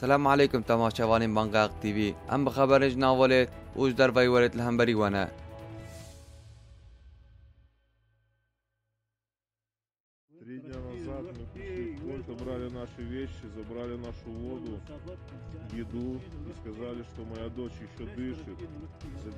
سلام علیکم تماشاوانین بانگا حق تی وی ام بخبرنج ناولید اوش در وی ورید لهمبری وانه Три дня назад мы забрали наши вещи, забрали нашу воду, еду и сказали, что моя дочь еще дышит.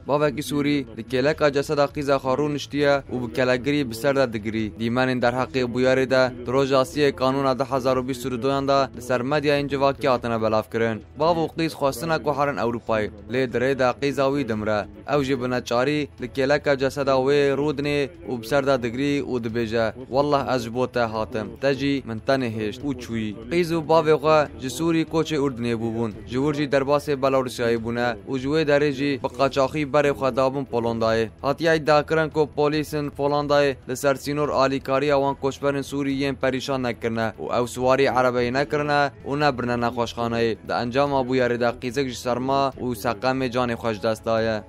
بابك سوري لكلاك جسد قيزة خارون اشتيا وبكلاقري بسرده دقري ديمان در حقي بياري ده دروجاسي قانون ده 2022 ده لسر مديا انجواكي عطنا بلاف کرن بابو قيز خواستنا كوحرن اوروباي لدره ده قيزاوي دمره اوجي بناچاري لكلاك جسد وي رودني وبسرده دقري ودبيجه والله اجبوت هاتم تجي من تنهشت وچوي قيزو بابوغا جسوري كوچ اردني بوبون جورجي درباس بلاورسياي بونه وجوي درجي بقاچاخي برای خدابون پولندای هاتیای داکرن کو پولیسن پولندای لسر سینور عالی کاری اوان کوشبرن سوریین پریشان نکرنه و او سواری عربی نکرنه و نبرنه نخوشخانه ده انجام ابو یاردا قیزک جسرما و سقم جان خوش دستایه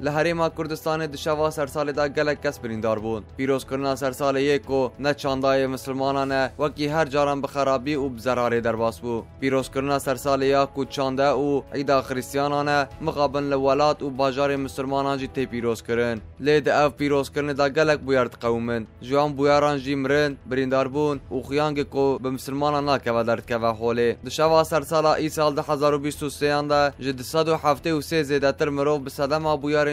لحریم کردستان دشوا سرسال دا گلک کس بریندار بون پیروز کرنا سرسال یکو نه چاندای مسلمانانه وکی هر جاران بخرابی و بزراری درباس بو پیروز کرنا سرسال یکو چانده و عیدا خریسیانانه مقابل لولات و باجار مسلمانان جی تی پیروز کرن لید او پیروز کرن دا گلک بویارد قومن جوان بویاران جی مرن بریندار بون و خیانگ کو به مسلمانان ناکوه درد کوه حوله دشوا سرسال ای سال 2023 ده جی 273 زیدتر مرو به صدم بویار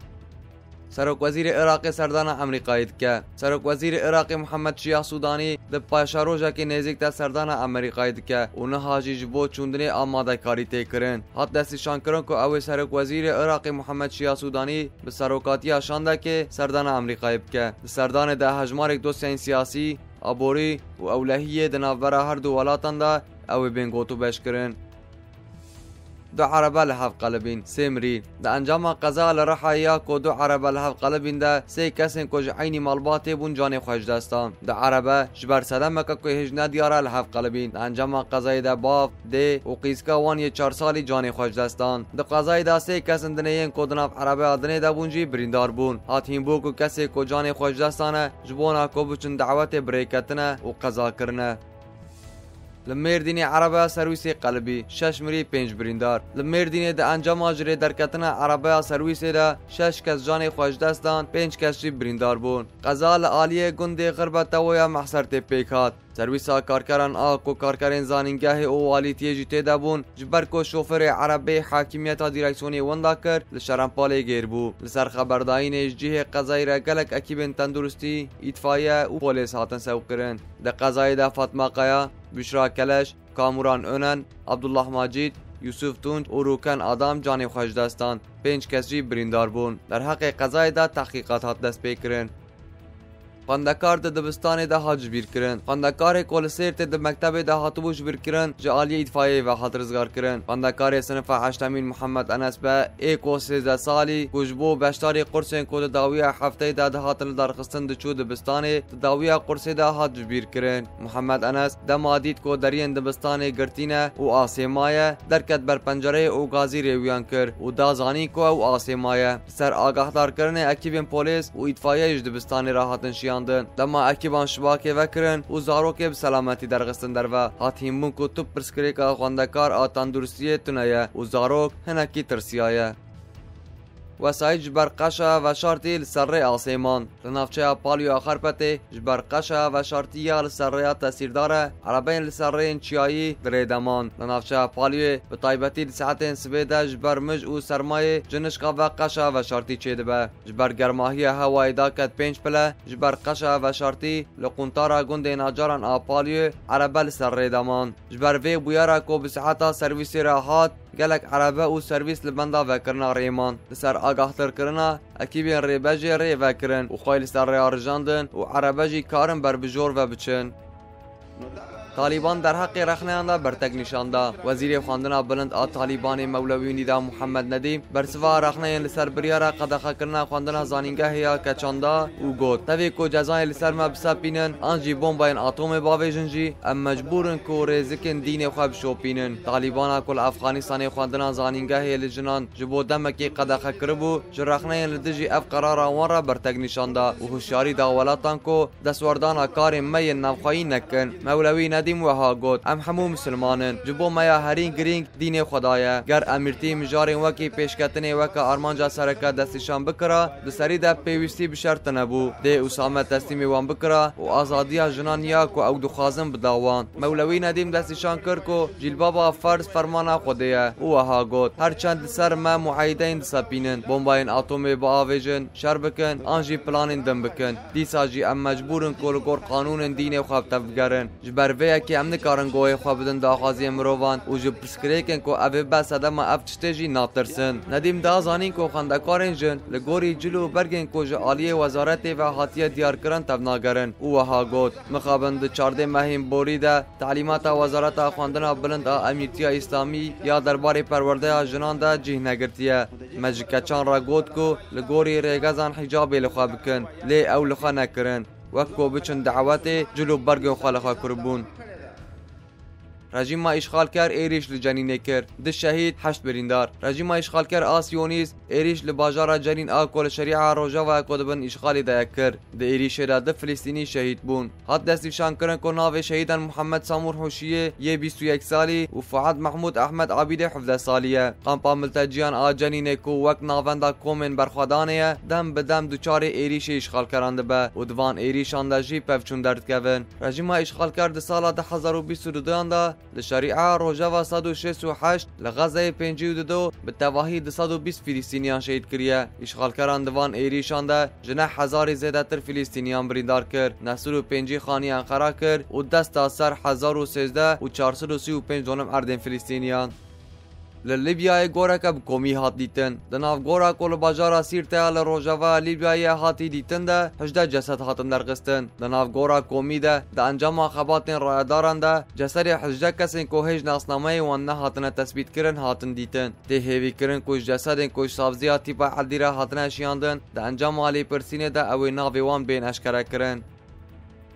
سرک وزیر عراق سردان امریکایی که سرک وزیر عراق محمد شیاح سودانی د پاشاروجا کې نزدیک د سردان امریکایی که اون هاجی جبو چوندنه آماده کاری تکرن حد دست شانکرن کو او سرک وزیر عراق محمد شیاح سودانی به سرکاتی شانده که سردان امریکایی که سردان د هجمار دو سیاسی ابوری و اولهیه د ناور هر دو ولاتنده او بنګوتو بشکرن دو عربه لهف قلبین سمری د انجام قضا لرحا یا کو دو عربه لهف قلبین ده سه کسن کو عین مالباته بون جان خوش دستان د عربه جبر سلام که کو هجنه دیاره لهف قلبین د انجام قضای ده باف ده او قیسکا وان ی 4 سالی جان خوش دستان د قضای ده سه کسن دنه کو دناف عربه ادنه ده بونجی بریندار بون هاتین بو کو کس کو جان خوش دستانه جبونا کو بچن دعوت بریکتنه او قضا کرنه لمردینی عربه سرویس قلبی 6 مری 5 بریندار لمردینی د انجام اجری درکتنه عربه سرویس ده 6 کس جان خوش دستان 5 کس بریندار بون قضا ل عالیه گوند غربت و محصر ته پیکات سرویس کارکران کو کارکرین زانینگاه او والیتی جته ده بون جبر کو شوفر عربی حاکمیت دیرکسیونی ونداکر ل شرمپالی گیر بو لسر خبردارین جهه قضای را گلک اکیبن تندرستی اطفایه او پولیس هاتن سوقرن د قضای ده فاطمه قیا بشرا کلش، کاموران اونن، عبدالله ماجید، یوسف تونج و روکن آدم جانی خوش دستان 5 کسی بریندار بون در حق قضای ده تحقیقات هات دست پیکرن قندکار د دبستان ده هاج بیر کرن قندکار کولسیر ته د مکتب ده هاتوش بیر کرن جالی اطفایه و خاطر زگار کرن قندکار صنف 8 محمد انس به 13 سالی کوجبو بشتاری قرسن کو داویه هفته ده هاتل درخستن د چود دبستان داویه قرس ده هاج بیر کرن محمد انس د مادید کو درین دبستان گرتینه او آسمایه درکت بر پنجره او غازی رویان کر او دا زانی کو او آسمایه سر آگاهدار کرنه اکیبن پولیس او اطفایه دبستان راحتن شیان دما اکیبان شباکه وکرن و زاروکه به سلامتی درغستن درو هاتیم بون کو توپ پرسکری که خواندکار آتاندورسیه تونایه و زاروک هنکی ترسیایه وسایج برقشه و شرطی لسره آسیمان لنافچه پالیو آخرپته جبرقشه و شرطیه لسره تاثیرداره عربین لسره چیایی دریدمان لنافچه پالیو به طایبتی لساعتین سویده جبر مج و سرمایه جنشقه و قشه و شرطی چیده به جبر گرماهی هوای داکت 5 پله جبرقشه و شرطی لقونتاره گنده ناجاران آپالیو عربه لسره دمان جبر وی بویاره کو به ساعته سرویس راحت گلک عربه و سرویس لبنده وکرنا ریمان لسر آگاهتر کرنا اکیبین ریبجی ری وکرن و خواهی لسر ری آرژاندن و عربه جی کارن بر بجور و بچن طالبان در حق رخنه‌اند برتگ نشانده. وزیر خواندن بلند آ طالبان مولوی ندا محمد ندیم برسوا رخنه لسر بریارا قداخه کرنا خواندن زانینگه یا کچاندا او گوت توی کو جزای لسر ما بسپینن آنجی بمباین اتم باویژنجی ام مجبورن کو رزکن دین خوب شوپینن. طالبان کل افغانستان خواندن زانینگه لجنان جبو دمکی قداخه کربو جرخنه لدجی اف قرار وره برتگ نشانده و هوشیاری دا ولاتان کو دسوردان کار می نوخایی نکن. مولوی ندیم وها گوت ام همو مسلمانن جبو مایا هرین گرینگ دین خدایه گر امیرتی مجارین وکی پیشکتنی وک آرمانجا سرکا دستشان بکرا دسری ده پیوستی بشرط نبو ده اسامه تسلیم وان بکرا و آزادیا جنانیا کو او دخوازن بداوان. مولوی ندیم دستشان کر کو جلبابا فرض فرمانا خودیه و وها گوت هر چند سر ما معایدین دسپینن بمباین اتم با اویژن شر بکن آنجی پلانین دم بکن دیسا جی ام مجبورن کولگور قانون دین خواب تفگرن جبرویا کی ام نکارن گوی خوابدن داخوازی مروان و جب پرسکریکن کو اوی بس ادما اف چتجی ناترسن. ندیم دا زانین کو خندکارن جن لگوری جلو برگن کو ج عالیه وزارت و هاتیه دیارکرن تبناگرن او وها گوت مخابند 14 مهم بوریده تعلیمات وزارت خواندن بلند امیرتی اسلامی یا دربار پرورده جنان ده جهنگرتیه مجکچان را گوت کو لگوری رگزان حجاب لخوابکن لی او لخا نکرن وکو بچن دعوات جلو برگن خلخا کربون. رژیم ما اشغال کرد ایریش لجنین کرد ده شهید هشت بریندار. رژیم ما اشغال کرد آسیونیز ایریش لباجار جنین آکول شریعه روجاوا کدبن اشغال ده کرد ده ایریش را ده فلسطینی شهید بون حد دستیشان کرن کو ناو شهیدان محمد سامور حوشیه یه 21 سالی و فعاد محمود احمد عبیده 17 سالیه قمپا ملتجیان آ جنین کو وک ناوندا کومن برخوادانه دم به دم دوچار ایریش اشغال کرنده به و دوان ایریشان ده جی پفچون درد کون. رژیم ما اشغال کرد سال 2022 لشریعه روجاوا 168 لغزه 52 به تواهی 220 فلسطینیان شهید کریه. اشغالکران دوان ایریشان ده جنه هزار زیده تر فلسطینیان بریندار کرد 95 خانی انقره کرد و دست تا سر 1013 و 435 دونم اردن فلسطینیان. للیبیای گورک بکومی هات دیتن دناف گورا کول بازار سیرته ل روجاوا لیبیای هاتی دیتن ده 18 جسد هاتن درقستن دناف گورا کومی ده د انجام خباتن راداران ده جسد 18 کسن کو هج ناسنامه و نه هاتن تثبیت کرن هاتن دیتن ده هیوی کرن کو جسدن کو سبزی تیپا عدیره هاتن شیاندن د انجام علی پرسینه ده او ناویوان بین اشکرا کرن.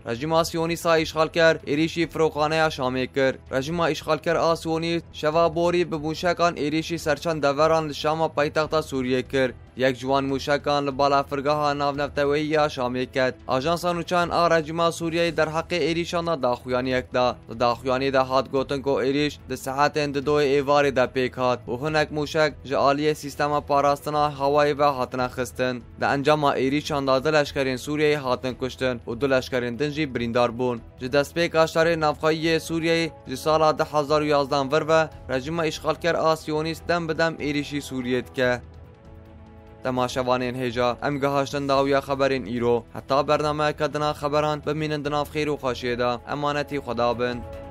رژیم آسیونیست اشغال کرد ایریشی فروخانه شامی کرد. رژیم اشغال کرد آسیونیست شوا بوری به موشکان ایریشی سرچند دوران شام پایتخت سوریه کرد یک جوان موشکان بالا فرگاه ناونفتویی شامی کرد. آژانس نوچان آ رژیم سوریه در حق ایریشان داخویانی یکدا داخویانی ده هات گوتن کو ایریش د ساعت اند دو ایوار د پیکات و هنک موشک جالی سیستم پاراستنا هوایی و هاتن خستن د انجام ایریشان د لشکرین سوریه هاتن کشتن و د لشکرین جی بریندار بون جدسپی کاشتار نافخایی سوریه جسالا 2011 ورو رژیم اشغال کرد آسیونیست دم بدم ایریشی سوریه که تماشاوانین هجا ام گهاشتن داویا خبرین ایرو حتی برنامه کدنا خبران بمینن دناف خیر و خاشیده امانتی خدا بند.